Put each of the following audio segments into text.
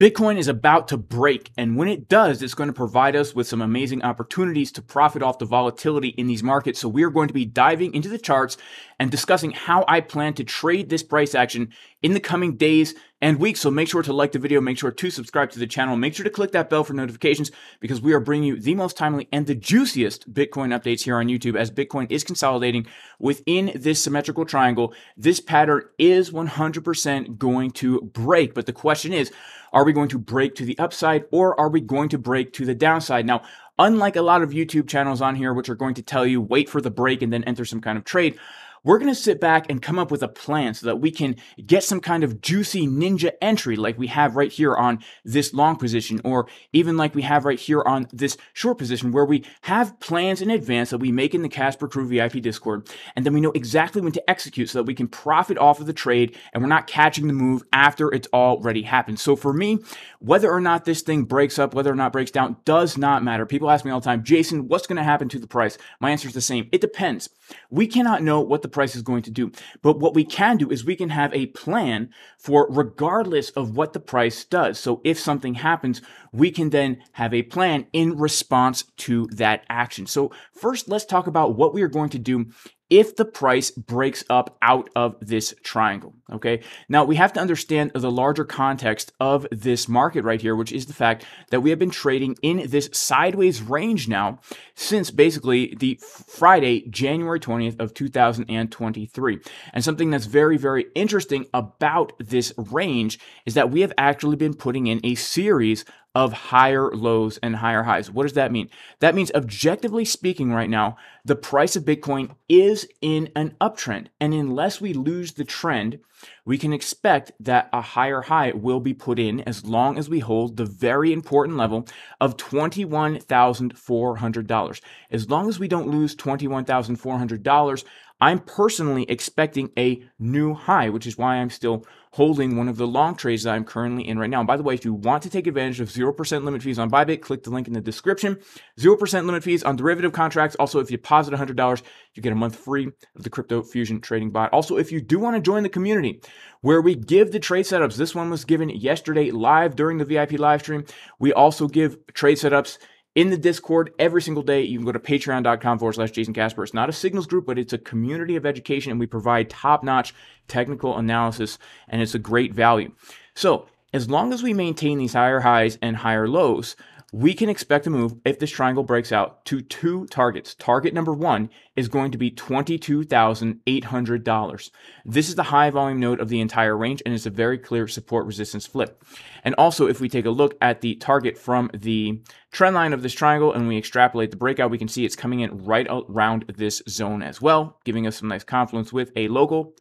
Bitcoin is about to break, and when it does, it's going to provide us with some amazing opportunities to profit off the volatility in these markets. So we are going to be diving into the charts and discussing how I plan to trade this price action in the coming days and weeks. So make sure to like the video, make sure to subscribe to the channel, make sure to click that bell for notifications, because we are bringing you the most timely and the juiciest Bitcoin updates here on YouTube. As Bitcoin is consolidating within this symmetrical triangle, this pattern is 100% going to break. But the question is, are we going to break to the upside, or are we going to break to the downside? Now, unlike a lot of YouTube channels on here, which are going to tell you, wait for the break and then enter some kind of trade, we're going to sit back and come up with a plan so that we can get some kind of juicy ninja entry like we have right here on this long position, or even like we have right here on this short position, where we have plans in advance that we make in the Casper Crew VIP Discord, and then we know exactly when to execute so that we can profit off of the trade and we're not catching the move after it's already happened. So for me, whether or not this thing breaks up, whether or not breaks down, does not matter. People ask me all the time, Jason, what's going to happen to the price? My answer is the same. It depends. We cannot know what the price is going to do, but what we can do is we can have a plan for regardless of what the price does. So if something happens, we can then have a plan in response to that action. So first, let's talk about what we are going to do if the price breaks up out of this triangle, okay? Now, we have to understand the larger context of this market right here, which is the fact that we have been trading in this sideways range now since basically the Friday, January 20th of 2023. And something that's very, very interesting about this range is that we have actually been putting in a series of higher lows and higher highs. What does that mean? That means, objectively speaking right now, the price of Bitcoin is in an uptrend. And unless we lose the trend, we can expect that a higher high will be put in as long as we hold the very important level of $21,400. As long as we don't lose $21,400, I'm personally expecting a new high, which is why I'm still holding one of the long trades that I'm currently in right now. And by the way, if you want to take advantage of 0% limit fees on Bybit, click the link in the description. 0% limit fees on derivative contracts. Also, if you deposit $100, you get a month free of the Crypto Fusion Trading Bot. Also, if you do want to join the community where we give the trade setups, this one was given yesterday live during the VIP live stream. We also give trade setups in the Discord every single day. You can go to patreon.com/Jason Casper. It's not a signals group, but it's a community of education, and we provide top-notch technical analysis, and it's a great value. So as long as we maintain these higher highs and higher lows, we can expect to move, if this triangle breaks out, to two targets. Target number one is going to be $22,800. This is the high volume node of the entire range, and it's a very clear support resistance flip. And also, if we take a look at the target from the trend line of this triangle and we extrapolate the breakout, we can see it's coming in right around this zone as well, giving us some nice confluence with a local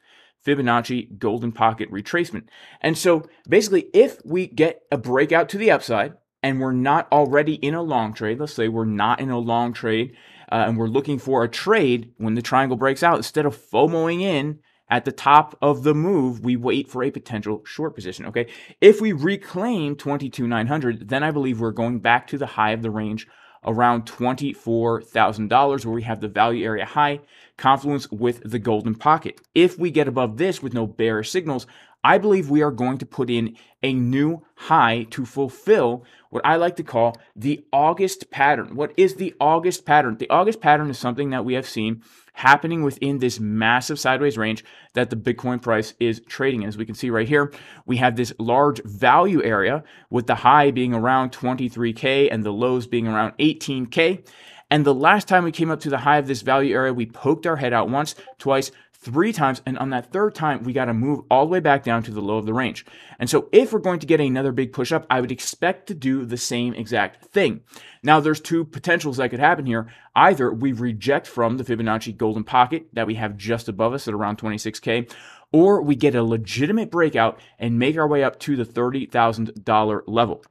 Fibonacci golden pocket retracement. And so basically, if we get a breakout to the upside, and we're not already in a long trade, let's say we're not in a long trade, and we're looking for a trade when the triangle breaks out, instead of FOMOing in at the top of the move, we wait for a potential short position, okay? If we reclaim 22,900, then I believe we're going back to the high of the range around $24,000, where we have the value area high confluence with the golden pocket. If we get above this with no bearish signals, I believe we are going to put in a new high to fulfill what I like to call the August pattern. What is the August pattern? The August pattern is something that we have seen happening within this massive sideways range that the Bitcoin price is trading in. As we can see right here, we have this large value area with the high being around 23K and the lows being around 18K. And the last time we came up to the high of this value area, we poked our head out once, twice, three times, and on that third time, we got to move all the way back down to the low of the range. And so if we're going to get another big push up, I would expect to do the same exact thing. Now, there's two potentials that could happen here. Either we reject from the Fibonacci golden pocket that we have just above us at around 26K, or we get a legitimate breakout and make our way up to the $30,000 level.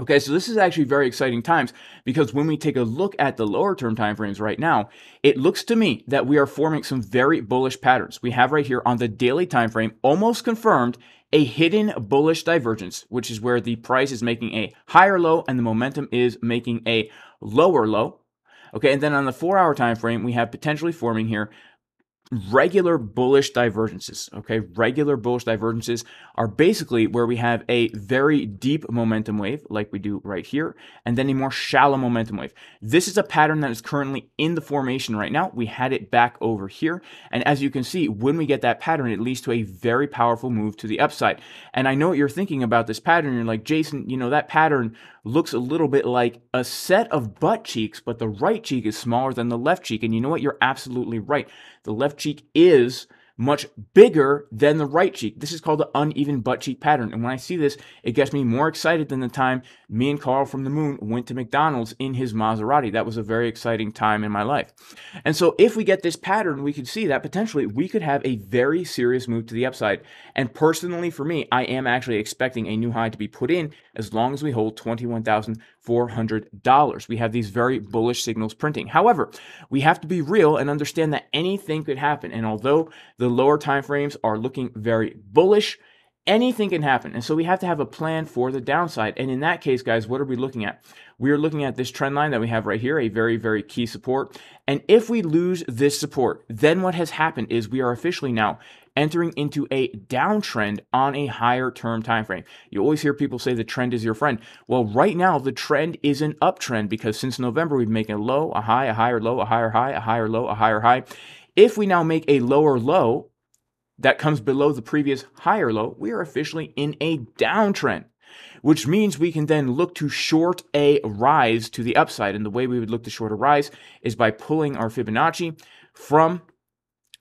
Okay, so this is actually very exciting times, because when we take a look at the lower term timeframes right now, it looks to me that we are forming some very bullish patterns. We have right here on the daily time frame, almost confirmed, a hidden bullish divergence, which is where the price is making a higher low and the momentum is making a lower low. Okay, and then on the 4-hour time frame, we have potentially forming here regular bullish divergences. Okay, regular bullish divergences are basically where we have a very deep momentum wave like we do right here, and then a more shallow momentum wave. This is a pattern that is currently in the formation right now. We had it back over here, and as you can see, when we get that pattern, it leads to a very powerful move to the upside. And I know what you're thinking about this pattern. You're like, Jason, you know, that pattern looks a little bit like a set of butt cheeks, but the right cheek is smaller than the left cheek. And you know what? You're absolutely right. The left cheek is much bigger than the right cheek. This is called the uneven butt cheek pattern. And when I see this, it gets me more excited than the time me and Carl from the Moon went to McDonald's in his Maserati. That was a very exciting time in my life. And so if we get this pattern, we could see that potentially we could have a very serious move to the upside. And personally for me, I am actually expecting a new high to be put in as long as we hold $21,400. We have these very bullish signals printing. However, we have to be real and understand that anything could happen. And although the lower time frames are looking very bullish, anything can happen. And so we have to have a plan for the downside. And in that case, guys, what are we looking at? We are looking at this trend line that we have right here, a very, very key support. And if we lose this support, then what has happened is we are officially now entering into a downtrend on a higher term time frame. You always hear people say the trend is your friend. Well, right now the trend is an uptrend, because since November we've been making a low, a high, a higher low, a higher high, a higher low, a higher high. If we now make a lower low that comes below the previous higher low, we are officially in a downtrend, which means we can then look to short a rise to the upside. And the way we would look to short a rise is by pulling our Fibonacci from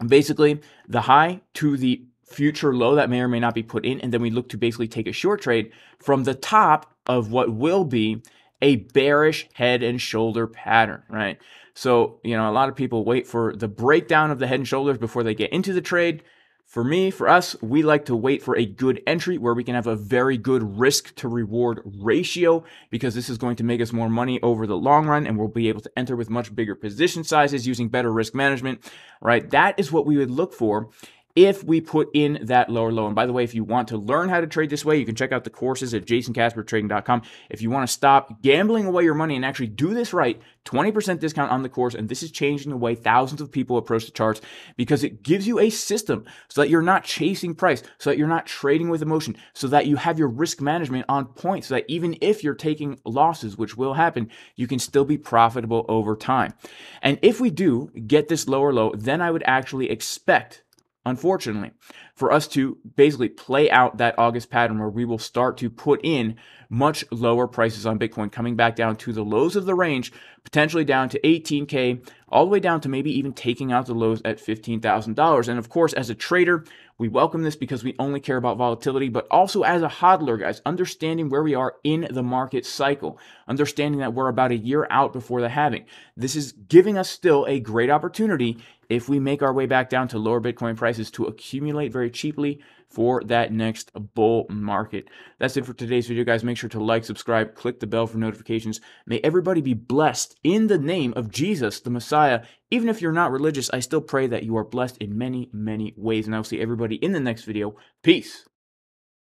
basically the high to the future low that may or may not be put in. And then we look to basically take a short trade from the top of what will be a bearish head and shoulder pattern, right? So, you know, a lot of people wait for the breakdown of the head and shoulders before they get into the trade. For me, for us, we like to wait for a good entry where we can have a very good risk to reward ratio, because this is going to make us more money over the long run, and we'll be able to enter with much bigger position sizes using better risk management, right? That is what we would look for if we put in that lower low. And by the way, if you want to learn how to trade this way, you can check out the courses at jasoncaspertrading.com. If you want to stop gambling away your money and actually do this right, 20% discount on the course. And this is changing the way thousands of people approach the charts, because it gives you a system so that you're not chasing price, so that you're not trading with emotion, so that you have your risk management on point, so that even if you're taking losses, which will happen, you can still be profitable over time. And if we do get this lower low, then I would actually expect, unfortunately, for us to basically play out that August pattern where we will start to put in much lower prices on Bitcoin, coming back down to the lows of the range, potentially down to 18K, all the way down to maybe even taking out the lows at $15,000. And of course, as a trader, we welcome this because we only care about volatility, but also as a hodler, guys, understanding where we are in the market cycle, understanding that we're about a year out before the halving. This is giving us still a great opportunity if we make our way back down to lower Bitcoin prices to accumulate very cheaply for that next bull market. That's it for today's video, guys. Make sure to like, subscribe, click the bell for notifications. May everybody be blessed in the name of Jesus, the Messiah. Even if you're not religious, I still pray that you are blessed in many, many ways. And I'll see everybody in the next video. Peace.